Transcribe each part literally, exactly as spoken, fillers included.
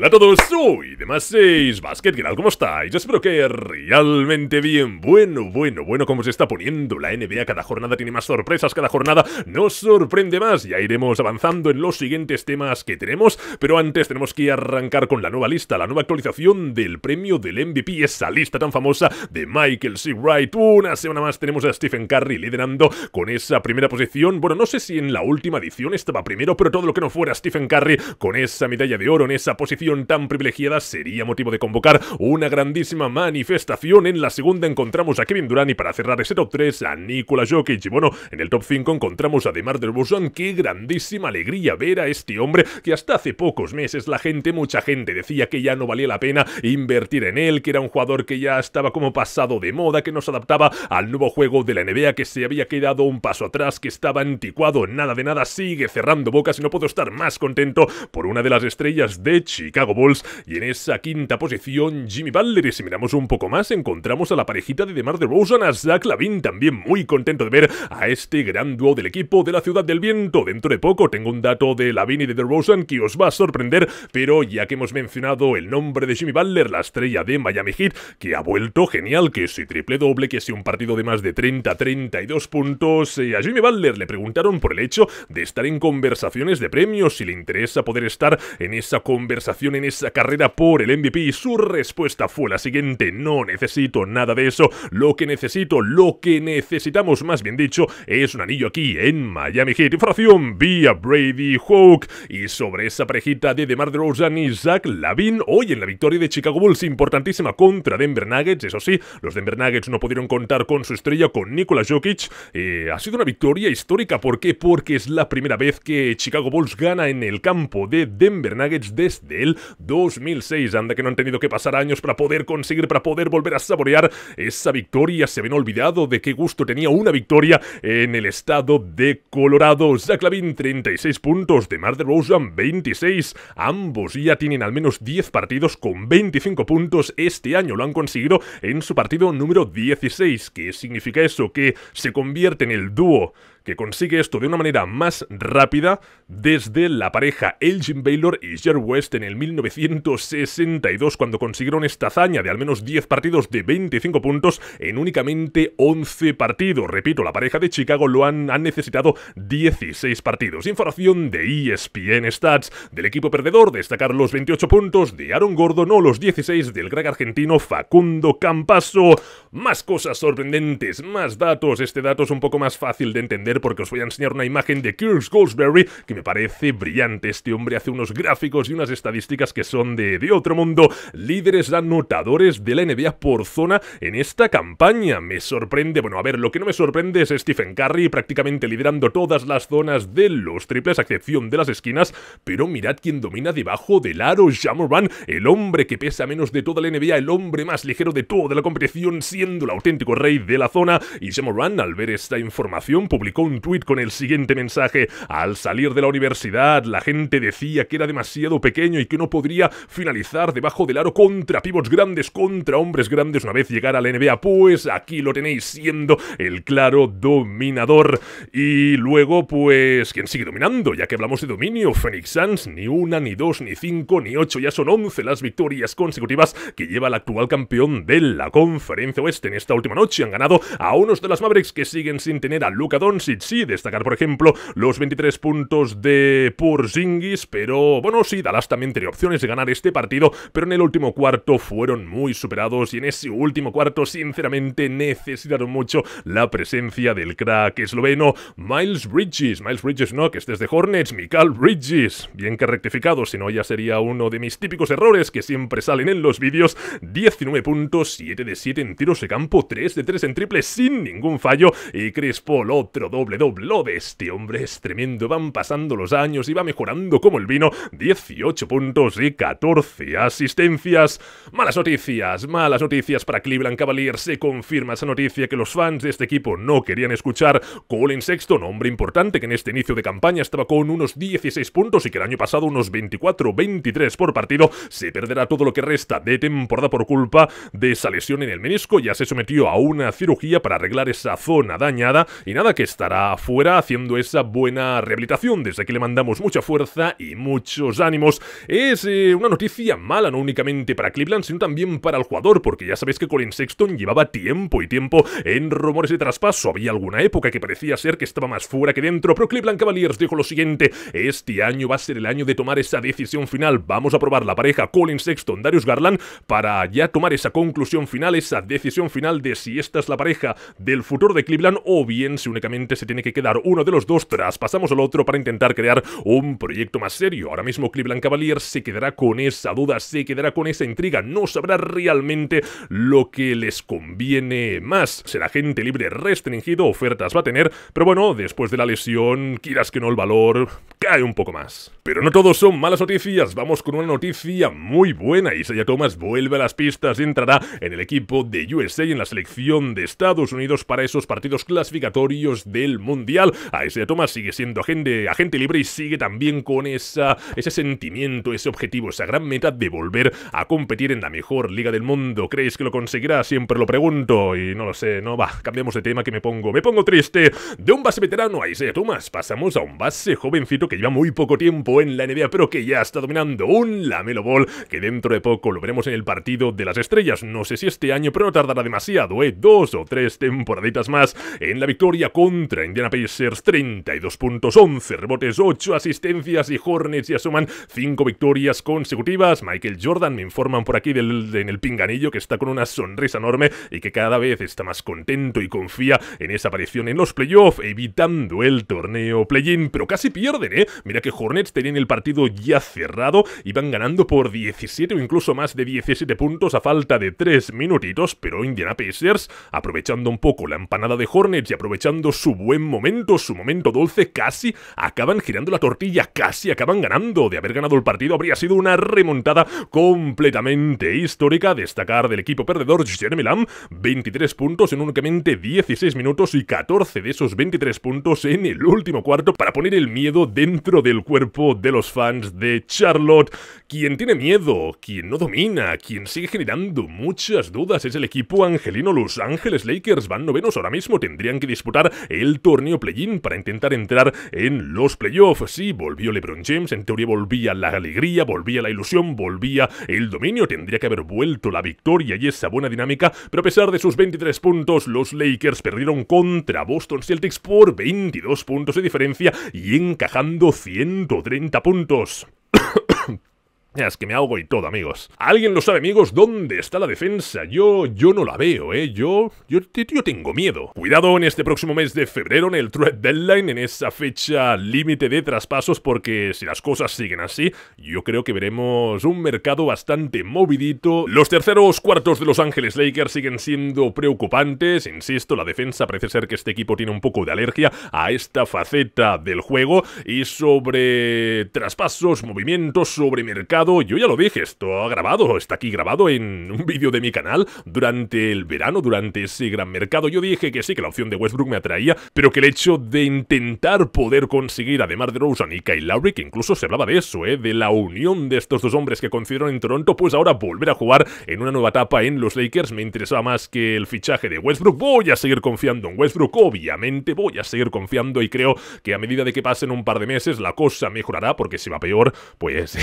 Hola a todos, soy demas seis Basket, ¿qué tal? ¿Cómo estáis? Espero que realmente bien. Bueno, bueno, bueno, cómo se está poniendo la N B A. Cada jornada tiene más sorpresas, cada jornada nos sorprende más. Ya iremos avanzando en los siguientes temas que tenemos, pero antes tenemos que arrancar con la nueva lista, la nueva actualización del premio del M V P, esa lista tan famosa de Michael C. Wright. Una semana más tenemos a Stephen Curry liderando con esa primera posición. Bueno, no sé si en la última edición estaba primero, pero todo lo que no fuera Stephen Curry con esa medalla de oro en esa posición tan privilegiada sería motivo de convocar una grandísima manifestación. En la segunda encontramos a Kevin Durant y para cerrar ese top tres a Nicolas Jokic. Y bueno, en el top cinco encontramos a DeMar DeRozan. Qué grandísima alegría ver a este hombre que hasta hace pocos meses la gente, mucha gente decía que ya no valía la pena invertir en él, que era un jugador que ya estaba como pasado de moda, que no se adaptaba al nuevo juego de la N B A, que se había quedado un paso atrás, que estaba anticuado. Nada de nada, sigue cerrando bocas y no puedo estar más contento por una de las estrellas de Chicago Chicago Bulls. Y en esa quinta posición Jimmy Butler, y si miramos un poco más encontramos a la parejita de DeMar DeRozan, a Zach LaVine, también muy contento de ver a este gran dúo del equipo de la Ciudad del Viento. Dentro de poco tengo un dato de LaVine y de DeRozan que os va a sorprender, pero ya que hemos mencionado el nombre de Jimmy Butler, la estrella de Miami Heat, que ha vuelto genial, que si triple doble, que si un partido de más de treinta, treinta y dos puntos, eh, a Jimmy Butler le preguntaron por el hecho de estar en conversaciones de premios, si le interesa poder estar en esa conversación, en esa carrera por el M V P, y su respuesta fue la siguiente: no necesito nada de eso, lo que necesito, lo que necesitamos más bien dicho, es un anillo aquí en Miami Heat. Información vía Brady Hoke. Y sobre esa parejita de DeMar DeRozan y Zach LaVine, hoy en la victoria de Chicago Bulls importantísima contra Denver Nuggets, eso sí, los Denver Nuggets no pudieron contar con su estrella, con Nikola Jokic. Eh, ha sido una victoria histórica, ¿por qué? Porque es la primera vez que Chicago Bulls gana en el campo de Denver Nuggets desde el dos mil seis, anda que no han tenido que pasar años para poder conseguir, para poder volver a saborear esa victoria. Se habían olvidado de qué gusto tenía una victoria en el estado de Colorado. Zach LaVine treinta y seis puntos, DeMar DeRozan veintiséis, ambos ya tienen al menos diez partidos con veinticinco puntos este año, lo han conseguido en su partido número dieciséis, ¿qué significa eso? Que se convierte en el dúo que consigue esto de una manera más rápida desde la pareja Elgin Baylor y Jerry West en el mil novecientos sesenta y dos, cuando consiguieron esta hazaña de al menos diez partidos de veinticinco puntos en únicamente once partidos. Repito, la pareja de Chicago lo han, han necesitado dieciséis partidos. Información de E S P N Stats del equipo perdedor, destacar los veintiocho puntos de Aaron Gordon o los dieciséis del gran argentino Facundo Campazzo. Más cosas sorprendentes, más datos. Este dato es un poco más fácil de entender porque os voy a enseñar una imagen de Kirk Goldsberry que me parece brillante. Este hombre hace unos gráficos y unas estadísticas que son de, de otro mundo. Líderes anotadores de la N B A por zona en esta campaña. Me sorprende, bueno, a ver, lo que no me sorprende es Stephen Curry prácticamente liderando todas las zonas de los triples, a excepción de las esquinas, pero mirad quién domina debajo del aro, Ja Morant, el hombre que pesa menos de toda la N B A, el hombre más ligero de toda la competición, siendo el auténtico rey de la zona. Y Ja Morant, al ver esta información, publicó un tuit con el siguiente mensaje: al salir de la universidad la gente decía que era demasiado pequeño y que no podría finalizar debajo del aro contra pivots grandes, contra hombres grandes una vez llegara a la N B A, pues aquí lo tenéis siendo el claro dominador. Y luego pues ¿quién sigue dominando? Ya que hablamos de dominio, Phoenix Suns, ni una, ni dos, ni cinco, ni ocho, ya son once las victorias consecutivas que lleva el actual campeón de la Conferencia Oeste. En esta última noche han ganado a unos de las Mavericks que siguen sin tener a Luka Doncic. Sí, destacar por ejemplo los veintitrés puntos de Porzingis, pero bueno, sí, Dallas también tenía opciones de ganar este partido, pero en el último cuarto fueron muy superados y en ese último cuarto sinceramente necesitaron mucho la presencia del crack esloveno Miles Bridges. Miles Bridges no, que este es de Hornets, Mikel Bridges, bien que rectificado, si no ya sería uno de mis típicos errores que siempre salen en los vídeos. diecinueve puntos, siete de siete en tiros de campo, tres de tres en triples sin ningún fallo, y Chris Paul, otro doble doble, lo de este hombre es tremendo. Van pasando los años y va mejorando como el vino. dieciocho puntos y catorce asistencias. Malas noticias, malas noticias para Cleveland Cavaliers. Se confirma esa noticia que los fans de este equipo no querían escuchar. Colin Sexton, hombre importante que en este inicio de campaña estaba con unos dieciséis puntos y que el año pasado unos veinticuatro, veintitrés por partido, se perderá todo lo que resta de temporada por culpa de esa lesión en el menisco. Ya se sometió a una cirugía para arreglar esa zona dañada y nada, que está estará afuera haciendo esa buena rehabilitación. Desde aquí le mandamos mucha fuerza y muchos ánimos. Es eh, una noticia mala, no únicamente para Cleveland, sino también para el jugador, porque ya sabéis que Colin Sexton llevaba tiempo y tiempo en rumores de traspaso. Había alguna época que parecía ser que estaba más fuera que dentro, pero Cleveland Cavaliers dijo lo siguiente: este año va a ser el año de tomar esa decisión final. Vamos a probar la pareja Colin Sexton-Darius Garland para ya tomar esa conclusión final, esa decisión final de si esta es la pareja del futuro de Cleveland o bien si únicamente se tiene que quedar uno de los dos, traspasamos al otro para intentar crear un proyecto más serio. Ahora mismo Cleveland Cavaliers se quedará con esa duda, se quedará con esa intriga, no sabrá realmente lo que les conviene más. Será gente libre restringido, ofertas va a tener, pero bueno, después de la lesión, quieras que no, el valor cae un poco más. Pero no todo son malas noticias, vamos con una noticia muy buena. Isaiah Thomas vuelve a las pistas y entrará en el equipo de U S A, en la selección de Estados Unidos para esos partidos clasificatorios del Mundial. Isaiah Thomas sigue siendo agente, agente libre y sigue también con esa, ese sentimiento, ese objetivo, esa gran meta de volver a competir en la mejor liga del mundo. ¿Creéis que lo conseguirá? Siempre lo pregunto y no lo sé, no va, cambiamos de tema que me pongo, me pongo triste. De un base veterano a Isaiah Thomas pasamos a un base jovencito que lleva muy poco tiempo en la N B A pero que ya está dominando, un LaMelo Ball que dentro de poco lo veremos en el partido de las estrellas. No sé si este año, pero no tardará demasiado, ¿eh? Dos o tres temporaditas más en la victoria contra Indiana Pacers. Treinta y dos puntos, once rebotes, ocho asistencias y Hornets y asoman cinco victorias consecutivas. Michael Jordan, me informan por aquí del, de, en el pinganillo, que está con una sonrisa enorme y que cada vez está más contento y confía en esa aparición en los playoffs, evitando el torneo play-in, pero casi pierden, ¿eh? Mira que Hornets tenían el partido ya cerrado, iban ganando por diecisiete o incluso más de diecisiete puntos a falta de tres minutitos, pero Indiana Pacers, aprovechando un poco la empanada de Hornets y aprovechando su buen momento, su momento dulce, casi acaban girando la tortilla, casi acaban ganando. De haber ganado el partido habría sido una remontada completamente histórica. Destacar del equipo perdedor, Jeremy Lamb, veintitrés puntos en únicamente dieciséis minutos y catorce de esos veintitrés puntos en el último cuarto para poner el miedo dentro del cuerpo de los fans de Charlotte. Quien tiene miedo, quien no domina, quien sigue generando muchas dudas es el equipo angelino. Los Ángeles Lakers van novenos ahora mismo, tendrían que disputar el torneo play-in para intentar entrar en los playoffs. Sí, volvió LeBron James, en teoría volvía la alegría, volvía la ilusión, volvía el dominio, tendría que haber vuelto la victoria y esa buena dinámica, pero a pesar de sus veintitrés puntos, los Lakers perdieron contra Boston Celtics por veintidós puntos de diferencia y encajando ciento treinta puntos. Es que me ahogo y todo, amigos. ¿Alguien lo sabe, amigos? ¿Dónde está la defensa? Yo, yo no la veo, ¿eh? Yo, yo, yo tengo miedo. Cuidado en este próximo mes de febrero, en el trade deadline, en esa fecha límite de traspasos, porque si las cosas siguen así, yo creo que veremos un mercado bastante movidito. Los terceros cuartos de Los Ángeles Lakers siguen siendo preocupantes. Insisto, la defensa parece ser que este equipo tiene un poco de alergia a esta faceta del juego. Y sobre traspasos, movimientos, sobre mercado, yo ya lo dije, esto ha grabado, está aquí grabado en un vídeo de mi canal durante el verano, durante ese gran mercado. Yo dije que sí, que la opción de Westbrook me atraía, pero que el hecho de intentar poder conseguir a DeMar DeRozan y Kyle Lowry, que incluso se hablaba de eso, ¿eh? De la unión de estos dos hombres que coincidieron en Toronto, pues ahora volver a jugar en una nueva etapa en los Lakers me interesaba más que el fichaje de Westbrook. Voy a seguir confiando en Westbrook, obviamente, voy a seguir confiando y creo que a medida de que pasen un par de meses la cosa mejorará, porque si va peor, pues...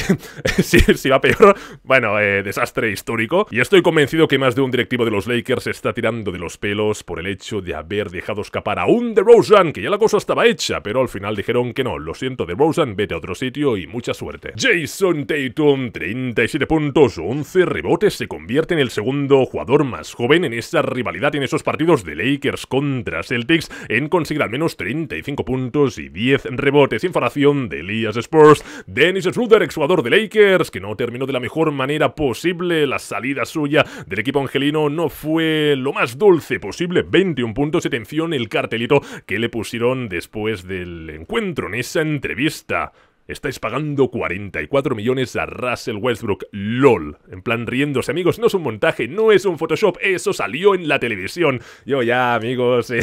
Si, si va peor, bueno, eh, desastre histórico. Y estoy convencido que más de un directivo de los Lakers se está tirando de los pelos por el hecho de haber dejado escapar a un DeRozan, que ya la cosa estaba hecha, pero al final dijeron que no, lo siento DeRozan, vete a otro sitio y mucha suerte. Jason Tatum, treinta y siete puntos, once rebotes, se convierte en el segundo jugador más joven en esa rivalidad, en esos partidos de Lakers contra Celtics, en conseguir al menos treinta y cinco puntos y diez rebotes. Información de Elias Spurs. Dennis Schroeder, exjugador de Lakers, que no terminó de la mejor manera posible. La salida suya del equipo angelino no fue lo más dulce posible, veintiún puntos. Atención el cartelito que le pusieron después del encuentro en esa entrevista. Estáis pagando cuarenta y cuatro millones a Russell Westbrook. LOL. En plan riéndose, amigos. No es un montaje, no es un Photoshop. Eso salió en la televisión. Yo ya, amigos, eh,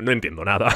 no entiendo nada.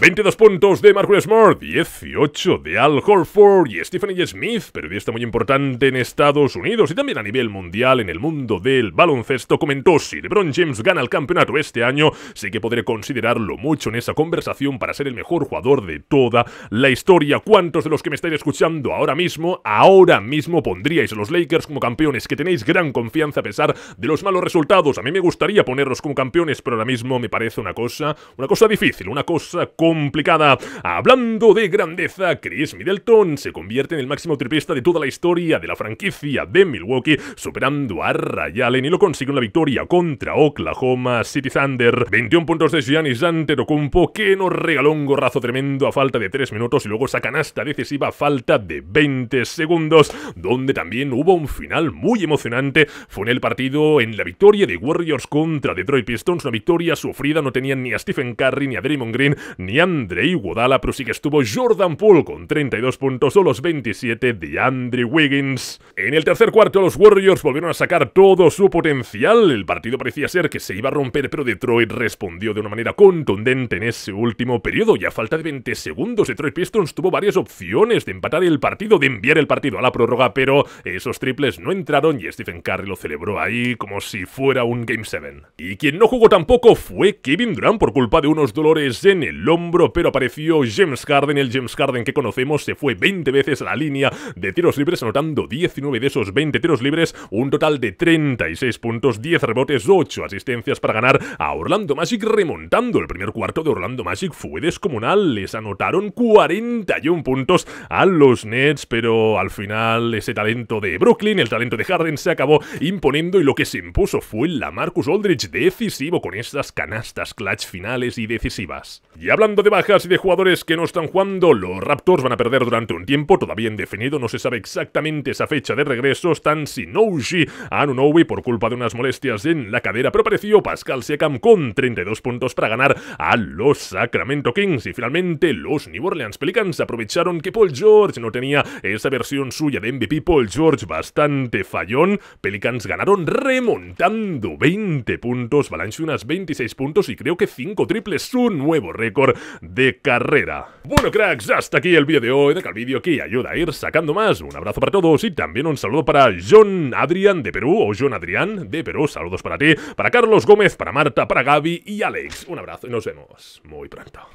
veintidós puntos de Marcus Smart, dieciocho de Al Horford y Stephen A. Smith, periodista muy importante en Estados Unidos y también a nivel mundial en el mundo del baloncesto, comentó: si LeBron James gana el campeonato este año, sí que podré considerarlo mucho en esa conversación para ser el mejor jugador de toda la historia. ¿Cuántos de los que me estáis escuchando ahora mismo, ahora mismo pondríais a los Lakers como campeones, que tenéis gran confianza a pesar de los malos resultados? A mí me gustaría ponerlos como campeones, pero ahora mismo me parece una cosa, una cosa difícil, una cosa complicada. Hablando de grandeza, Chris Middleton se convierte en el máximo triplista de toda la historia de la franquicia de Milwaukee, superando a Ray Allen, y lo consigue en la victoria contra Oklahoma City Thunder. veintiún puntos de Giannis Antetokounmpo, que nos regaló un gorrazo tremendo a falta de tres minutos y luego esa canasta decisiva a falta de veinte segundos, donde también hubo un final muy emocionante. Fue en el partido, en la victoria de Warriors contra Detroit Pistons, una victoria sufrida. No tenían ni a Stephen Curry, ni a Draymond Green, ni a Andre Iguodala, pero sí que estuvo Jordan Poole con treinta y dos puntos o los veintisiete de Andrew Wiggins. En el tercer cuarto los Warriors volvieron a sacar todo su potencial. El partido parecía ser que se iba a romper, pero Detroit respondió de una manera contundente en ese último periodo, y a falta de veinte segundos Detroit Pistons tuvo varias opciones de empatar el partido, de enviar el partido a la prórroga, pero esos triples no entraron y Stephen Curry lo celebró ahí como si fuera un Game siete. Y quien no jugó tampoco fue Kevin Durant por culpa de unos dolores en el hombro, pero apareció James Harden, el James Harden que conocemos. Se fue veinte veces a la línea de tiros libres, anotando diecinueve de esos veinte tiros libres, un total de treinta y seis puntos, diez rebotes, ocho asistencias para ganar a Orlando Magic remontando. El primer cuarto de Orlando Magic fue descomunal, les anotaron cuarenta y un puntos a los Nets, pero al final ese talento de Brooklyn, el talento de Harden, se acabó imponiendo, y lo que se impuso fue LaMarcus Aldridge, decisivo con esas canastas clutch finales y decisivas. Y hablando de bajas y de jugadores que no están jugando, los Raptors van a perder durante un tiempo todavía indefinido, no se sabe exactamente esa fecha de regreso. Están sin Oji Anunoby por culpa de unas molestias en la cadera, pero apareció Pascal Siakam con treinta y dos puntos para ganar a los Sacramento Kings. Y finalmente los New Orleans Pelicans aprovecharon que Paul George no tenía esa versión suya de M V P, Paul George bastante fallón. Pelicans ganaron remontando veinte puntos, Balanchunas unas veintiséis puntos y creo que cinco triples, su nuevo récord de carrera. Bueno, cracks, hasta aquí el vídeo de hoy. Deja el vídeo que ayuda a ir sacando más. Un abrazo para todos y también un saludo para John Adrián de Perú, o John Adrián de Perú, saludos para ti, para Carlos Gómez, para Marta, para Gaby y Alex. Un abrazo y nos vemos muy pronto.